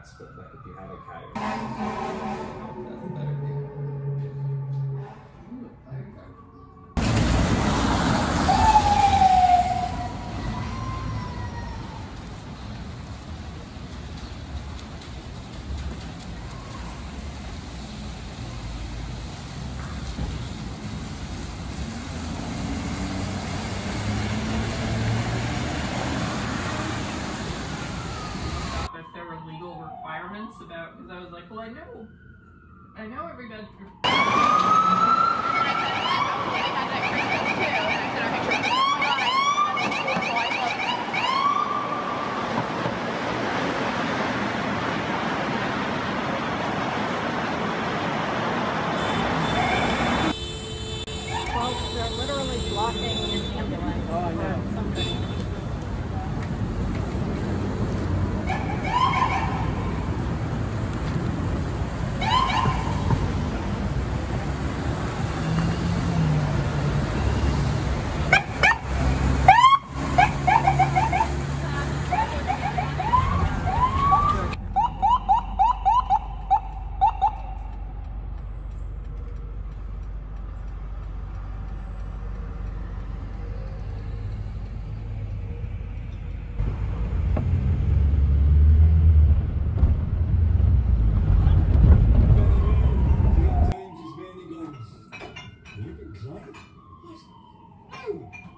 cats, but like if you have a cat, you're that's better. About, because I was like, well, I know every bedroom. Well, they're literally blocking an ambulance. Oh, I know. Something. What? No!